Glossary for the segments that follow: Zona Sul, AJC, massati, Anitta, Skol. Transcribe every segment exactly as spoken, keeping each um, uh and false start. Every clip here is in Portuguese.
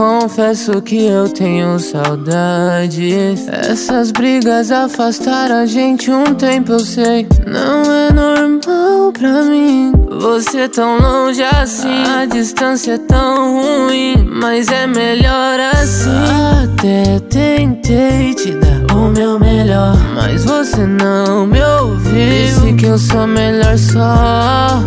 confesso que eu tenho saudades. Essas brigas afastaram a gente um tempo, eu sei. Não é normal pra mim você tão longe assim. A distância é tão ruim, mas é melhor assim. Até tentei te dar o meu melhor, mas você não me ouviu. Disse que eu sou melhor só.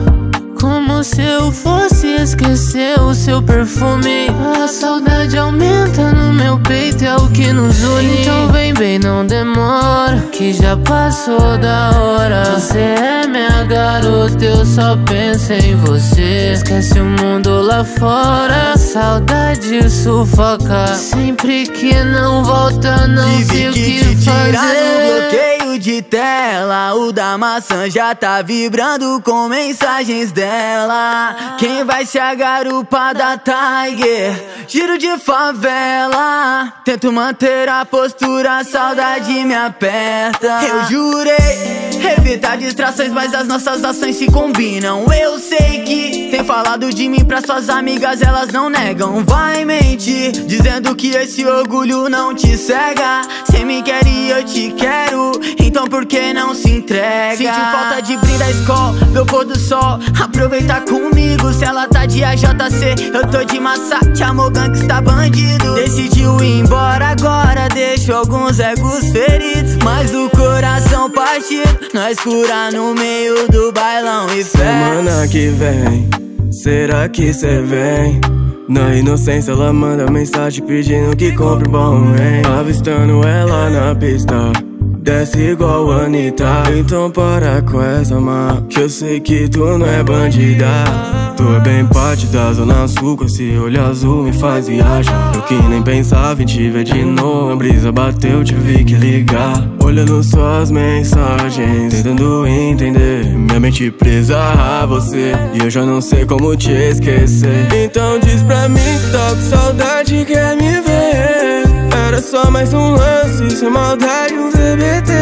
Como se eu fosse esquecer o seu perfume. A saudade aumenta no meu peito, é o que nos une. Então vem bem, não demora, que já passou da hora. Você é minha garota, eu só penso em você. Esquece o mundo lá fora, saudade sufoca. Sempre que não volta, não sei o que fazer. De tela, o da maçã já tá vibrando com mensagens dela. Quem vai ser a garupa da Tiger? Giro de favela. Tento manter a postura, a saudade me aperta. Eu jurei evitar distrações, mas as nossas ações se combinam. Eu sei que tem falado de mim pra suas amigas, elas não negam. Vai mentir, dizendo que esse orgulho não te cega. Cê me quer e eu te quero, então por que não se entrega? Senti falta de brindar Skol, meu pôr do sol. Aproveita comigo, se ela tá de A J C, eu tô de massati, amor gangsta bandido. Decidiu ir embora agora, deixo alguns egos feridos, mas o coração partido, nós cura no meio do bailão e festa. Semana que vem, será que cê vem? Na inocência ela manda mensagem pedindo que compre bom, hein? Avistando ela na pista, desce igual a Anitta. Então para com essa má, que eu sei que tu não é bandida. Tu é bem parte da zona sul, com esse olho azul me faz viajar. Eu que nem pensava em te ver de novo, a brisa bateu, tive que ligar. Olhando suas mensagens, tentando entender, minha mente presa a você, e eu já não sei como te esquecer. Então diz pra mim que tá com saudade, quer me ver. Era só mais um lance, sem maldade, um T B T.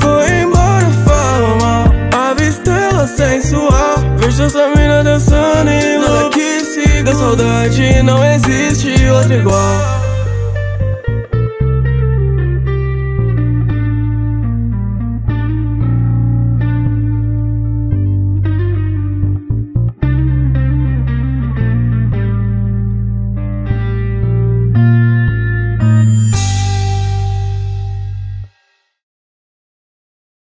Foi embora, fala mal, a vista ela sensual. Vejo essa mina dançando e enlouqueci da saudade, não existe outra igual.